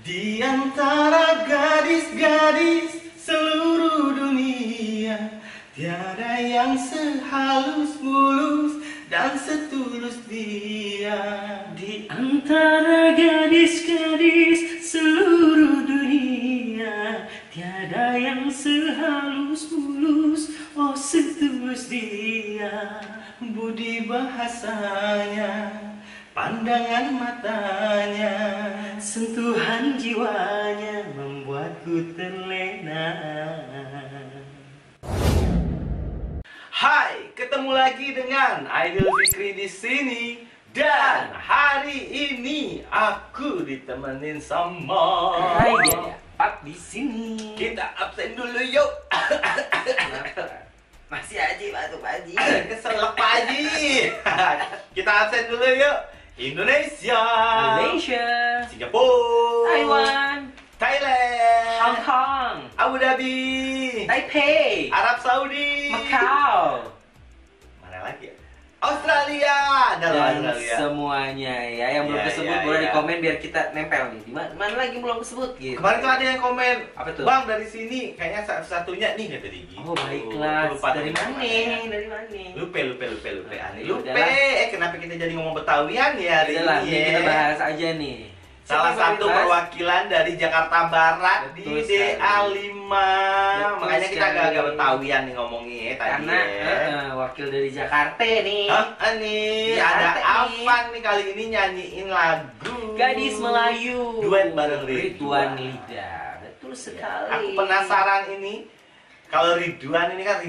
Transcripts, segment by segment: Di antara gadis-gadis seluruh dunia, tiada yang sehalus mulus dan setulus dia. Di antara gadis-gadis seluruh dunia, tiada yang sehalus mulus, oh setulus dia. Budi bahasanya, pandangan matanya, sentuhan jiwanya membuatku terlena. Hai, ketemu lagi dengan Aidil Fikrie di sini. Dan hari ini aku ditemenin sama Aidil di sini. Kita absen dulu yuk. Masih aja batuk Pak Haji. Keselak Pak Haji. Kita absen dulu yuk. Indonesia, Singapura, Taiwan, Thailand, Hong Kong, Abu Dhabi, Taipei, Arab Saudi, Macau, mana lagi ya? Australia, dan Australia. Semuanya ya, yang belum disebut boleh di komen biar kita nempel nih. Mana lagi belum disebut gitu. Kemarin tuh ada yang komen, apa tuh? Bang dari sini kayaknya satu-satunya nih kata Digi. Oh baiklah. Lupa dari mana? Dari mana? Lupa. Aneh. Lupa. Kenapa kita jadi ngomong Betawian ya hari ini? Kita bahas aja nih. Salah satu perwakilan dari Jakarta Barat di DA5. Makanya kita agak-agak Betawian nih ngomongnya tadi. Karena wakil dari Jakarta nih. Nih ada Afan nih kali ini nyanyiin lagu Gadis Melayu duet bareng Ridwan. Betul sekali. Aku penasaran ini. Kalau Ridwan ini kan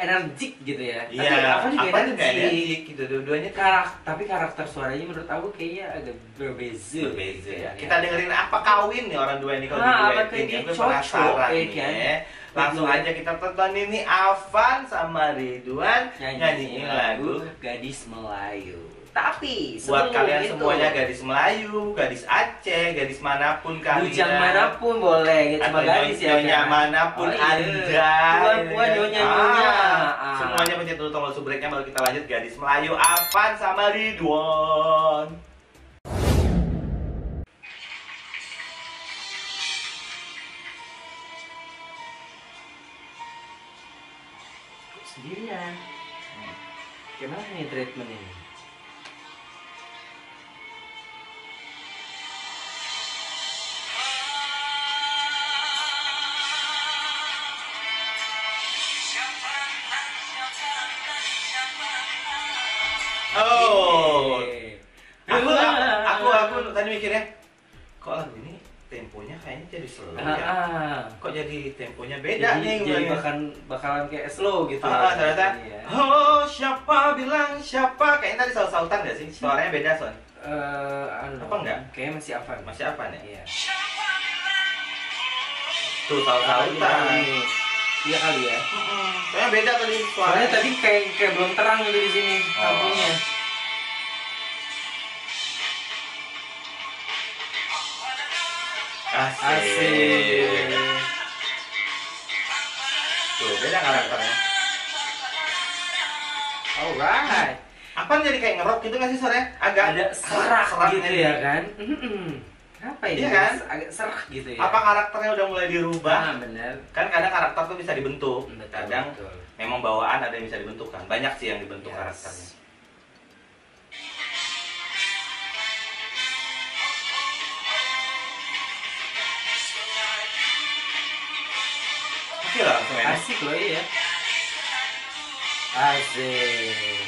energik gitu ya. Iya. Afan juga energik gitu. Dua-duanya tapi karakter suaranya menurut aku kayaknya agak berbeza. Ya. Kita dengerin apa kawin nih orang dua ini kalau diduetin. Aku penasaran nih. Langsung aja kita tonton ini Afan sama Ridwan nyanyiin lagu Gadis Melayu. Tapi buat kalian itu, semuanya gadis Melayu, gadis Aceh, gadis manapun kalian, bujang manapun boleh, cuma gadis ya. Nyonya manapun anda, puan-puan nyonya. Semuanya pencet dulu tombol subreknya baru kita lanjut Gadis Melayu Afan sama Ridwan. Sendirian. Gimana nih treatment ini? Aku tadi mikirnya, kok lagu ini temponya kayaknya jadi slow ya? Kok jadi temponya beda nih? Jadi bakalan kayak slow gitu. Ternyata, oh siapa bilang siapa? Kayaknya tadi saut-sautan gak sih? Suaranya beda soalnya. Apa enggak? Kayaknya masih Afan ya? Iya. Tuh saut-sautan. Iya kali ya. Soalnya beda tadi suaranya. Tadi kayak belum terang gitu di sini lagunya. Asik. Tuh, beda karakternya. Alright. Apaan jadi kayak ngerok gitu gak sih suaranya? Agak ada serak gitu ya kan? Apa ya? Iya kan? Agak serak gitu ya. Apa karakternya udah mulai dirubah? Nah, bener. Kan kadang karakter tuh bisa dibentuk. Kadang memang bawaan ada yang bisa dibentuk kan. Banyak sih yang dibentuk karakternya. Asik loh ya. Asik.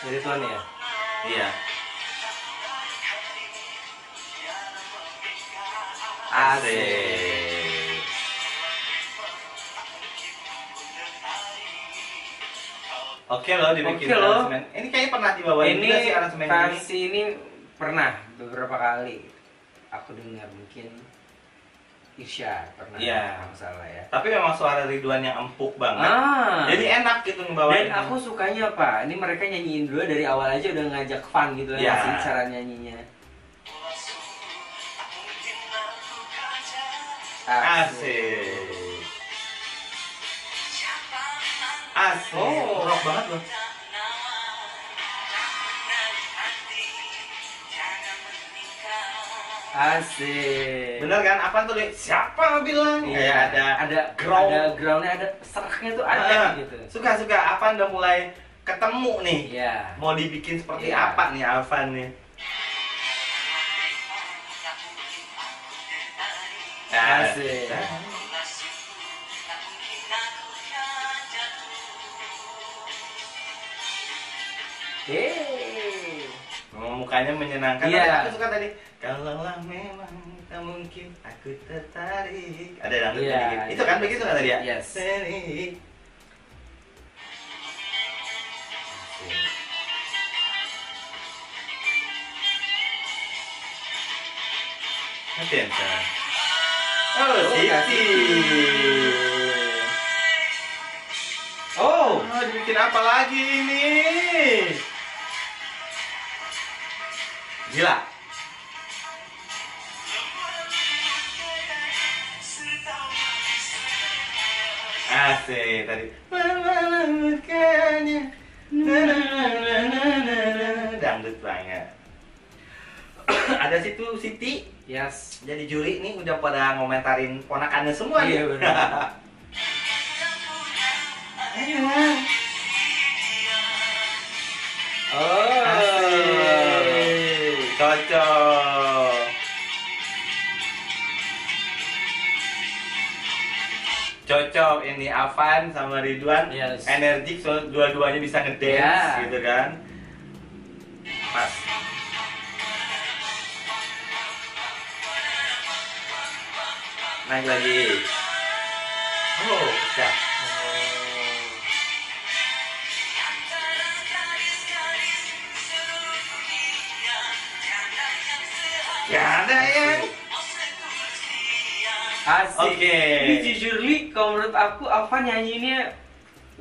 Jadi tuan ya? Iya. Asik. Oke loh dibikin aransemen. Ini kayaknya pernah dibawain juga sih aransemen ini. Versi ini pernah beberapa kali aku dengar mungkin. Isya pernah salah ya. Tapi memang suara Ridwan yang empuk banget. Jadi enak gitu ngebawain. Dan aku sukanya apa? Ini mereka nyanyiin dulu dari awal aja udah ngajak fun gitu kan cara nyanyinya. Asik. Oh, rock banget loh. Asik. Bener kan? Apaan tuh? Siapa bilang? Iya, ada ground. Ada groundnya, ada seraknya tuh ada gitu. Suka-suka. Afan udah mulai ketemu nih. Iya. Mau dibikin seperti apa nih Afan nih? Asik. Mukanya menyenangkan. Iya. Aku suka tadi. Kalaulah memang tak mungkin aku tertarik. Ada dangdut sedikit. Itu kan begitu kan tadi ya? Yes. Atenção. Oh, sisi. Oh, dibikin apa lagi ini? Gila. Asik tadi. Dangdut banget. Ada situ Siti. Yes. Jadi juri nih udah pada ngomentarin ponakannya semua. Iya benar. Oh, asik. Cocok. Cocok ini Afan sama Ridwan. Yes. Energik, so dua-duanya bisa ngedance gitu kan. Pas. Naik lagi. Oh, ya. Ya ada yang asik. Ini jujurly kalau menurut aku Afan nyanyinya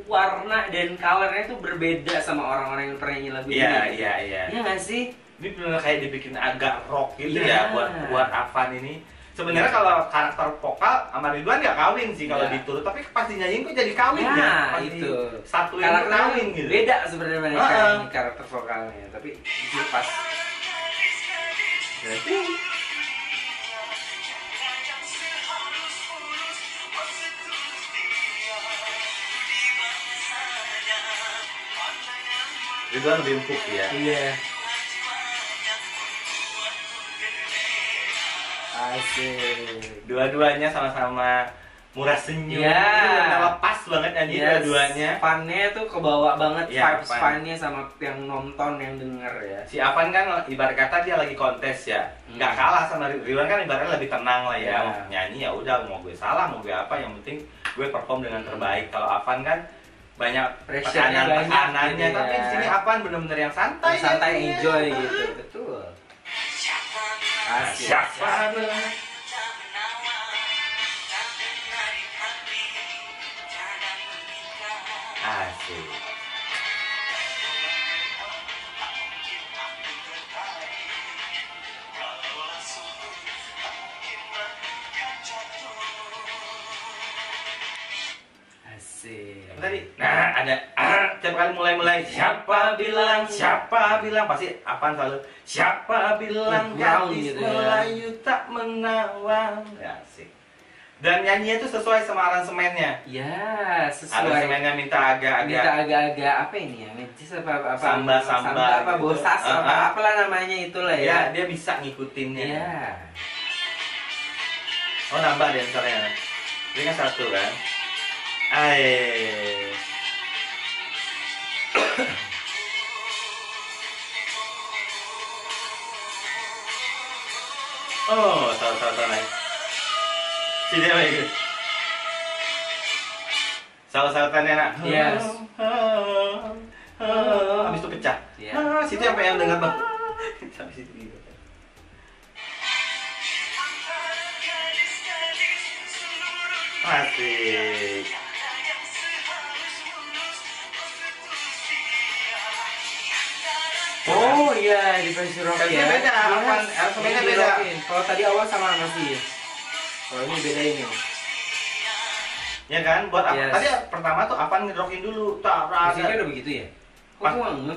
warna dan colornya tuh berbeda sama orang-orang yang pernah nyanyi lagu ini. Iya nggak sih? Ini benar kayak dibikin agak rock gitu ya buat Afan ini. Sebenarnya kalau karakter vokal sama Ridwan nggak kawin sih kalau diturut, tapi pasti nyanyiin kok jadi kawin ya. Itu satu yang kawin gitu. Beda sebenarnya karakter vokalnya, tapi pas. Ridwan lebih empuk ya. Iya. Asik. Dua-duanya sama-sama murah senyum. Iya. Pas banget nyanyi dua-duanya. Funnya tuh kebawa banget. Vibes funnya sama yang nonton, yang denger ya. Si Afan kan ibarat kata dia lagi kontes ya. Nggak kalah sama Ridwan kan ibaratnya lebih tenang lah ya. Nyanyi ya udah, mau gue salah, mau gue apa, yang penting gue perform dengan terbaik. Kalau Afan kan banyak tekanan-tekanannya, tapi di sini Afan bener-bener yang santai. Yang santai enjoy gitu. Betul. Siapa asik. Tadi, nah ada tiap kali mulai siapa bilang pasti Afan selalu siapa bilang Gadis Melayu tak menawan. Asik. Dan nyanyinya tuh sesuai sama aransemennya. Ya, sesuai. Aransemennya minta agak-agak apa ini ya? Mencis apa? Samba gitu. Apa bosas apa apalah namanya itulah ya. Ya, dia bisa ngikutinnya. Ya. Oh, nambah dancernya. Ini kan satu kan? Aih. Oh, salah naik. Saut-sautannya enak. Yes. Habis itu pecah. Situ apa yang dengar bang? Habis itu gitu. Asik. Oh iya, di versi rock ya. Beda. Kalau tadi awal sama masih. Kalau ini beda ini. Ya kan, buat Afan. Tadi pertama tuh Afan ngerokin dulu. Musiknya udah begitu ya?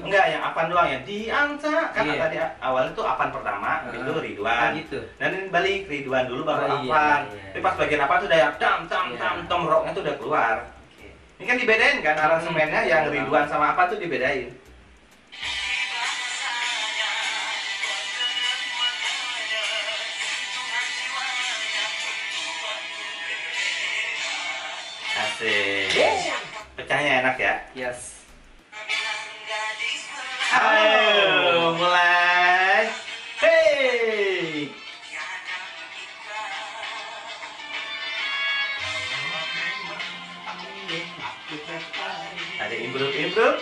Enggak, yang Afan doang ya. Diangsa. Kan tadi awalnya tuh Afan pertama itu Ridwan. Gitu. Dan balik Ridwan dulu baru Afan. Tapi pas bagian apa tuh udah tam rocknya tuh udah keluar. Ini kan dibedain kan aransemennya yang Ridwan sama apa tuh dibedain. Asik. Pecahnya enak ya? Yes. Ayo, mulai. Hey. Ada imbruk-imbruk.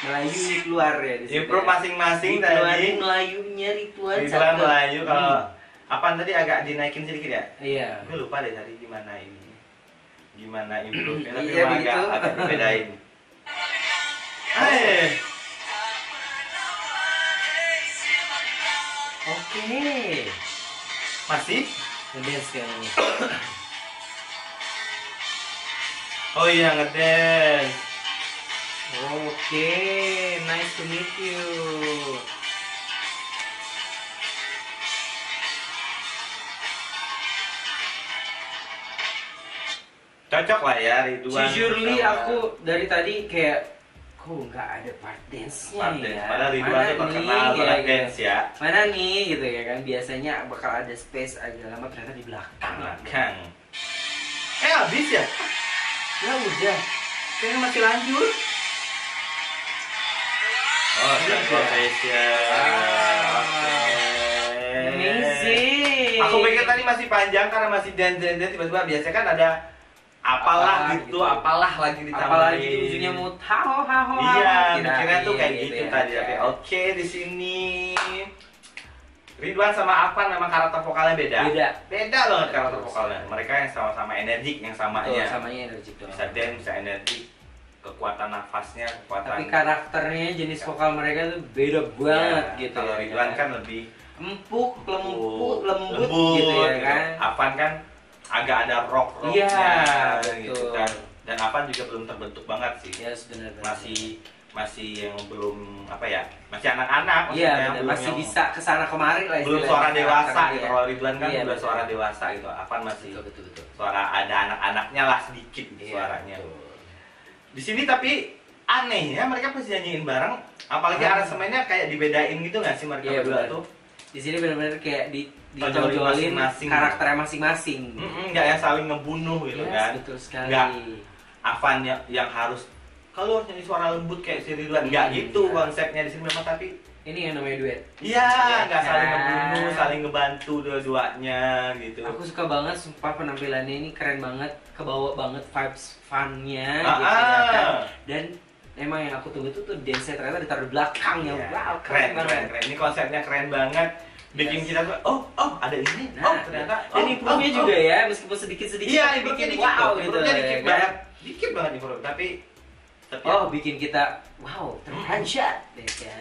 Melayu keluar ya di sini. Improv masing-masing tadi. Melayunya ritual. Ritual Melayu kalau Apaan tadi agak dinaikin sedikit ya? Iya. Gue lupa deh tadi gimana ini. Gimana improve-nya, tapi iya, agak dibedain. Oke. Masih? Ngedance kayaknya. Oh iya, ngedance. Oke, nice to meet you. Cocok lah ya Ridwan. Jujurly aku dari tadi kayak kok nggak ada part dance-nya ya. Padahal Ridwan tuh terkenal banget dance ya. Mana nih gitu ya kan, biasanya bakal ada space agak lama, ternyata di belakang. Habis ya? Ya udah. Kayaknya masih lanjut. Oh, amazing. Aku pikir tadi masih panjang karena masih dance-dance, tiba-tiba biasanya kan ada apalah lagi ditambahin di ujungnya mau haho. Iya, kira tuh kayak gitu tadi. Tapi oke, di sini Ridwan sama Afan memang karakter vokalnya beda. Beda loh karakter vokalnya. Mereka yang sama-sama energik, yang samanya. Samanya energik dong. Bisa dance, bisa energik. Kekuatan nafasnya, kekuatan. Tapi karakternya, jenis vokal mereka tuh beda banget gitu. Kalau Ridwan kan lebih empuk, lembut gitu ya kan. Afan kan agak ada rock-rocknya gitu kan, dan Afan juga belum terbentuk banget sih, masih yang belum apa ya, masih anak-anak, masih bisa kesana kemari lah, belum suara dewasa gitu. Kalau Ridwan kan belum suara dewasa gitu, Afan masih suara ada anak-anaknya lah sedikit suaranya. Di sini tapi aneh ya, mereka pasti nyanyiin bareng, apalagi aransemennya kayak dibedain gitu nggak sih mereka berdua tuh? Di sini benar-benar kayak ditonjolin karakternya masing-masing. Nggak yang saling ngebunuh gitu kan? Betul sekali. Nggak Afan yang harus kalau nyanyi suara lembut kayak si Ridwan. Nggak gitu konsepnya di sini memang, tapi ini yang namanya duet. Iya, nggak saling ngebunuh, saling ngebantu dua-duanya gitu. Aku suka banget, sumpah penampilannya ini keren banget, kebawa banget vibes funnya gitu. Dan emang yang aku tunggu itu tuh dance-nya ternyata ditaruh di belakang ya. Wow, keren. Ini konsepnya keren banget. Bikin kita tuh ada ini. Ternyata dan improve-nya juga ya, meskipun sedikit-sedikit. Iya, bikin wow gitu. Dikit banget improve, tapi bikin kita wow, terpanjat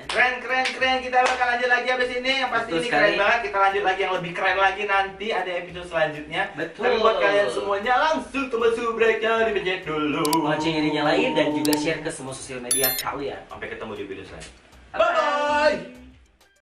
kan. Keren. Kita bakal lanjut lagi abis ini. Yang pasti ini keren banget. Kita lanjut lagi yang lebih keren lagi nanti ada episode selanjutnya. Tapi buat kalian semuanya langsung tombol subscribe-nya dipencet dulu. Loncengnya dinyalain dan juga share ke semua sosial media kalian. Sampai ketemu di video selanjutnya. Bye.